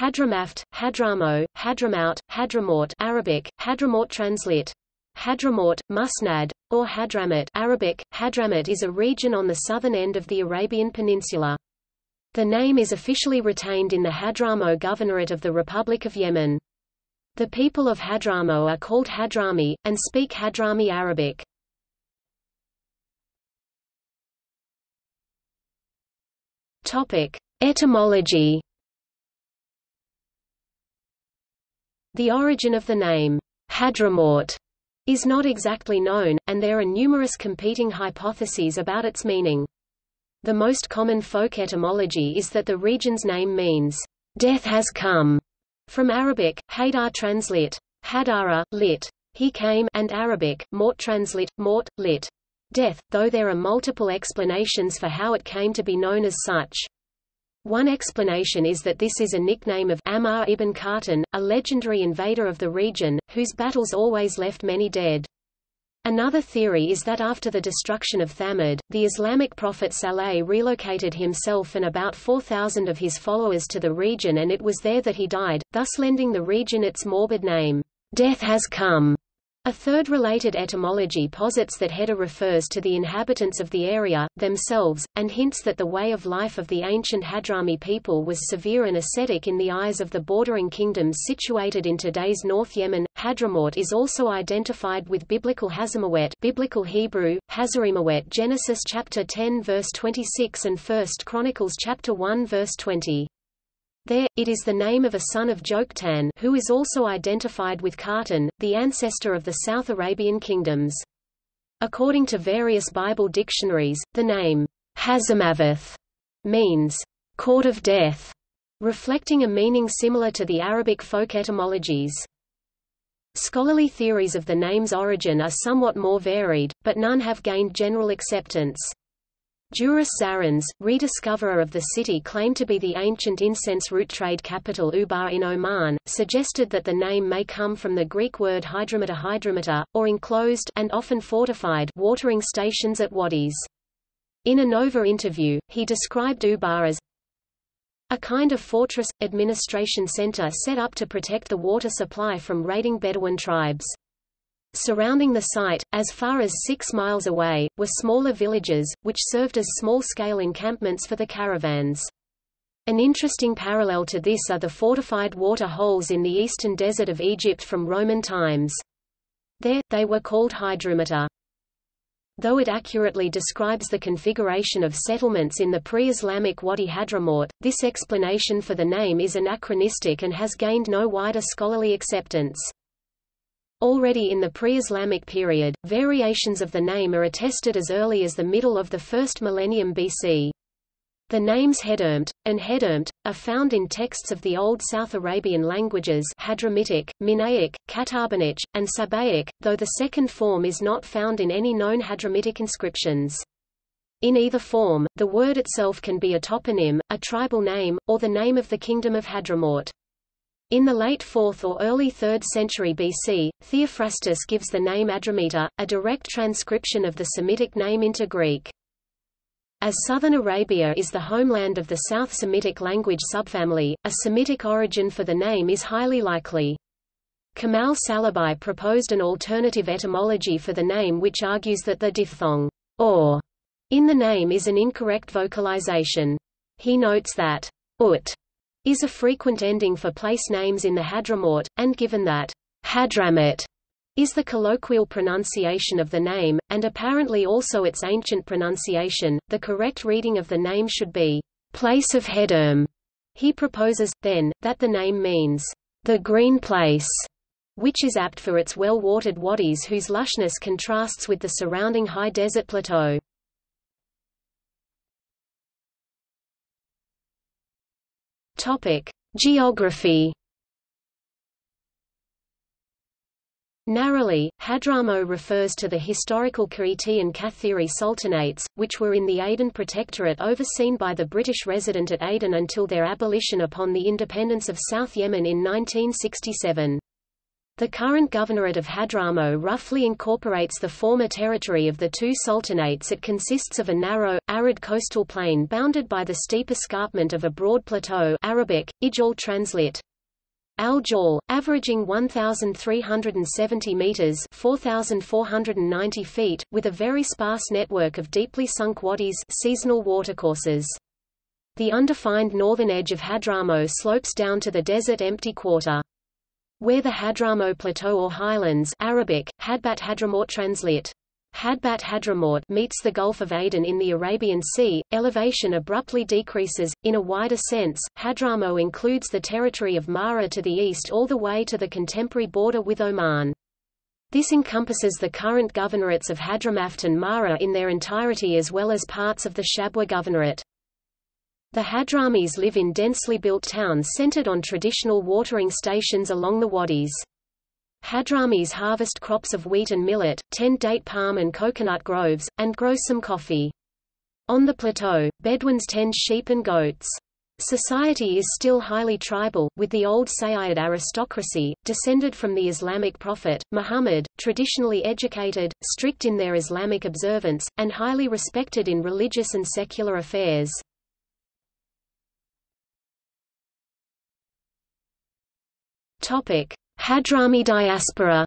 Hadramaft, Hadramo, Hadramout, Hadramaut Arabic, Hadramaut translate. Hadramaut, Musnad, or Hadramat Arabic, Hadramat is a region on the southern end of the Arabian Peninsula. The name is officially retained in the Hadramo Governorate of the Republic of Yemen. The people of Hadramo are called Hadrami, and speak Hadrami Arabic. Etymology. The origin of the name, Hadramaut, is not exactly known, and there are numerous competing hypotheses about its meaning. The most common folk etymology is that the region's name means, "Death has come," from Arabic, Hadar translate, Hadara, lit. He came, and Arabic, Maut translate, Maut, lit. Death, though there are multiple explanations for how it came to be known as such. One explanation is that this is a nickname of Ammar ibn Khartan, a legendary invader of the region, whose battles always left many dead. Another theory is that after the destruction of Thamud, the Islamic prophet Saleh relocated himself and about 4,000 of his followers to the region, and it was there that he died, thus lending the region its morbid name, "Death has come." A third related etymology posits that Hedda refers to the inhabitants of the area, themselves, and hints that the way of life of the ancient Hadrami people was severe and ascetic in the eyes of the bordering kingdoms situated in today's North Yemen. Hadramaut is also identified with biblical Hazarmawet, biblical Hebrew, Hazarimawet, Genesis chapter 10 verse 26 and 1 Chronicles chapter 1 verse 20. There, it is the name of a son of Joktan who is also identified with Khartan, the ancestor of the South Arabian kingdoms. According to various Bible dictionaries, the name Hazarmaveth means court of death, reflecting a meaning similar to the Arabic folk etymologies. Scholarly theories of the name's origin are somewhat more varied, but none have gained general acceptance. Duras Zarans, rediscoverer of the city claimed to be the ancient incense route trade capital Ubar in Oman, suggested that the name may come from the Greek word hydrometa, or enclosed and often fortified watering stations at wadis. In a Nova interview, he described Ubar as a kind of fortress administration center set up to protect the water supply from raiding Bedouin tribes. Surrounding the site, as far as 6 miles away, were smaller villages, which served as small-scale encampments for the caravans. An interesting parallel to this are the fortified water holes in the eastern desert of Egypt from Roman times. There, they were called hydrometa. Though it accurately describes the configuration of settlements in the pre-Islamic Wadi Hadramaut, this explanation for the name is anachronistic and has gained no wider scholarly acceptance. Already in the pre-Islamic period, variations of the name are attested as early as the middle of the first millennium BC. The names Hedurmt, and Hedurmt, are found in texts of the Old South Arabian languages Hadramitic, Minaic, Katarbanic, and Sabaic, though the second form is not found in any known Hadramitic inscriptions. In either form, the word itself can be a toponym, a tribal name, or the name of the kingdom of Hadramaut. In the late 4th or early 3rd century BC, Theophrastus gives the name Adrameta, a direct transcription of the Semitic name into Greek. As southern Arabia is the homeland of the South Semitic language subfamily, a Semitic origin for the name is highly likely. Kamal Salabi proposed an alternative etymology for the name which argues that the diphthong or in the name is an incorrect vocalization. He notes that ut is a frequent ending for place names in the Hadramaut, and given that Hadramat is the colloquial pronunciation of the name, and apparently also its ancient pronunciation, the correct reading of the name should be place of Hedurm. He proposes, then, that the name means the green place, which is apt for its well-watered wadis whose lushness contrasts with the surrounding high desert plateau. Geography. Narrowly, Hadramo refers to the historical Kariti and Kathiri sultanates, which were in the Aden Protectorate overseen by the British resident at Aden until their abolition upon the independence of South Yemen in 1967. The current governorate of Hadramo roughly incorporates the former territory of the two sultanates. It consists of a narrow, arid coastal plain bounded by the steep escarpment of a broad plateau, Arabic, Ijol translate. Al-Jol, averaging 1,370 meters (4,490 feet), with a very sparse network of deeply sunk wadis, seasonal watercourses. The undefined northern edge of Hadramo slopes down to the desert empty quarter. Where the Hadramo Plateau or highlands Arabic, Hadbat Hadramawt translate. Hadbat Hadramawt meets the Gulf of Aden in the Arabian Sea, elevation abruptly decreases. In a wider sense, Hadramo includes the territory of Mara to the east all the way to the contemporary border with Oman. This encompasses the current governorates of Hadramaut and Mara in their entirety as well as parts of the Shabwa governorate. The Hadramis live in densely built towns centered on traditional watering stations along the wadis. Hadramis harvest crops of wheat and millet, tend date palm and coconut groves, and grow some coffee. On the plateau, Bedouins tend sheep and goats. Society is still highly tribal, with the old Sayyid aristocracy, descended from the Islamic prophet, Muhammad, traditionally educated, strict in their Islamic observance, and highly respected in religious and secular affairs. Hadrami diaspora.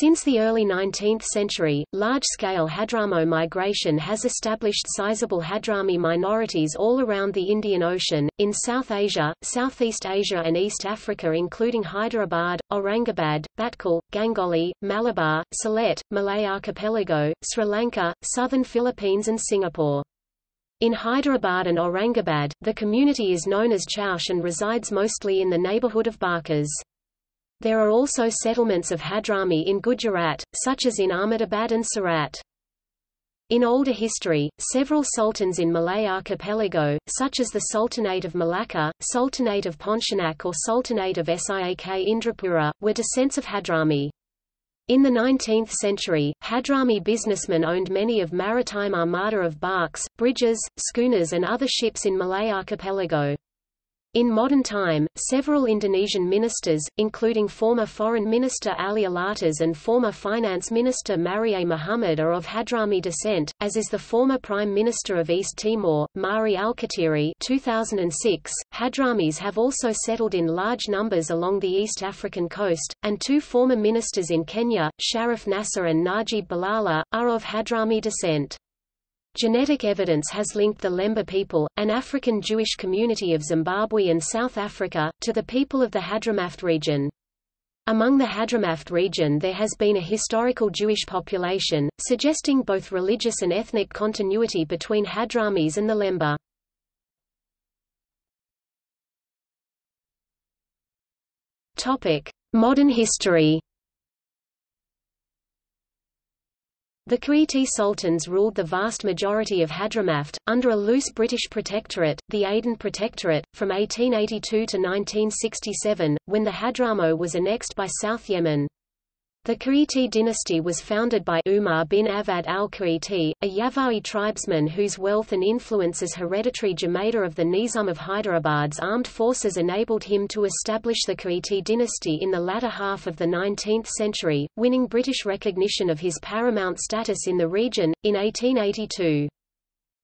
Since the early 19th century, large-scale Hadramo migration has established sizable Hadrami minorities all around the Indian Ocean, in South Asia, Southeast Asia and East Africa including Hyderabad, Aurangabad, Batkal, Gangoli, Malabar, Sylhet, Malay Archipelago, Sri Lanka, southern Philippines and Singapore. In Hyderabad and Aurangabad, the community is known as Chaush and resides mostly in the neighborhood of Barkas. There are also settlements of Hadrami in Gujarat, such as in Ahmedabad and Surat. In older history, several sultans in Malay Archipelago, such as the Sultanate of Malacca, Sultanate of Pontianak or Sultanate of Siak Indrapura, were descents of Hadrami. In the 19th century, Hadrami businessmen owned many of maritime armada of barks, bridges, schooners and other ships in Malay Archipelago. In modern time, several Indonesian ministers, including former Foreign Minister Ali Alatas and former Finance Minister Marie Muhammad are of Hadrami descent, as is the former Prime Minister of East Timor, Mari Alkatiri 2006. Hadramis have also settled in large numbers along the East African coast, and two former ministers in Kenya, Sharif Nasser and Najib Balala, are of Hadrami descent. Genetic evidence has linked the Lemba people, an African Jewish community of Zimbabwe and South Africa, to the people of the Hadramaut region. Among the Hadramaut region there has been a historical Jewish population, suggesting both religious and ethnic continuity between Hadramis and the Lemba. Modern history. The Kuiti Sultans ruled the vast majority of Hadramaut, under a loose British protectorate, the Aden Protectorate, from 1882 to 1967, when the Hadramo was annexed by South Yemen. The Kuiti dynasty was founded by Umar bin Awad al-Kuiti, a Yava'i tribesman whose wealth and influence as hereditary Jamaida of the Nizam of Hyderabad's armed forces enabled him to establish the Kuiti dynasty in the latter half of the 19th century, winning British recognition of his paramount status in the region, in 1882.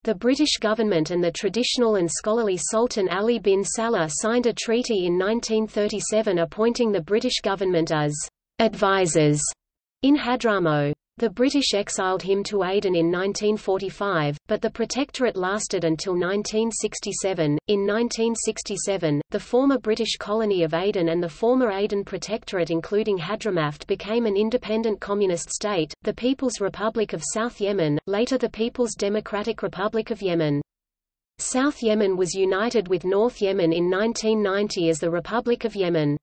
The British government and the traditional and scholarly Sultan Ali bin Salah signed a treaty in 1937 appointing the British government as advisors in Hadramo. The British exiled him to Aden in 1945, but the protectorate lasted until 1967. In 1967, the former British colony of Aden and the former Aden Protectorate, including Hadramaut, became an independent communist state, the People's Republic of South Yemen, later the People's Democratic Republic of Yemen. South Yemen was united with North Yemen in 1990 as the Republic of Yemen.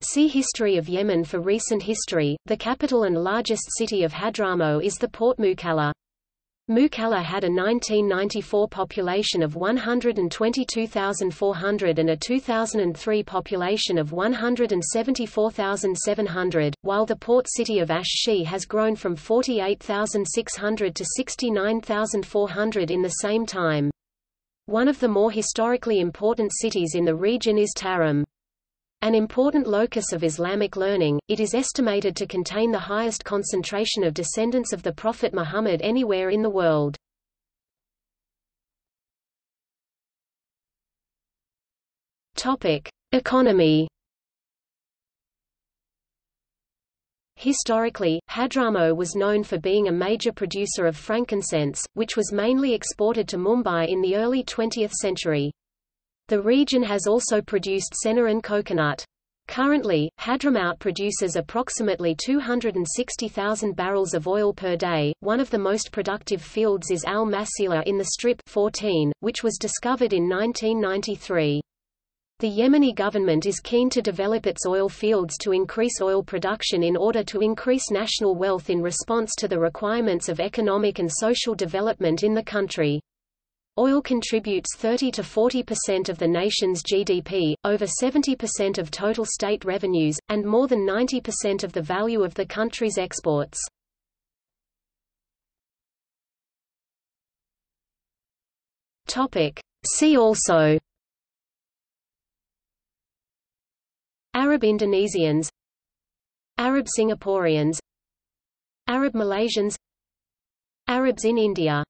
See History of Yemen for recent history. The capital and largest city of Hadramo is the port Mukalla. Mukalla had a 1994 population of 122,400 and a 2003 population of 174,700, while the port city of Ash-Shi has grown from 48,600 to 69,400 in the same time. One of the more historically important cities in the region is Tarim. An important locus of Islamic learning, it is estimated to contain the highest concentration of descendants of the Prophet Muhammad anywhere in the world. Economy. Historically, Hadramaut was known for being a major producer of frankincense, which was mainly exported to Mumbai in the early 20th century. The region has also produced senna and coconut. Currently, Hadramaut produces approximately 260,000 barrels of oil per day. One of the most productive fields is Al Masila in the Strip 14, which was discovered in 1993. The Yemeni government is keen to develop its oil fields to increase oil production in order to increase national wealth in response to the requirements of economic and social development in the country. Oil contributes 30% to 40% of the nation's GDP, over 70% of total state revenues, and more than 90% of the value of the country's exports. See also: Arab Indonesians, Arab Singaporeans, Arab Malaysians, Arabs in India.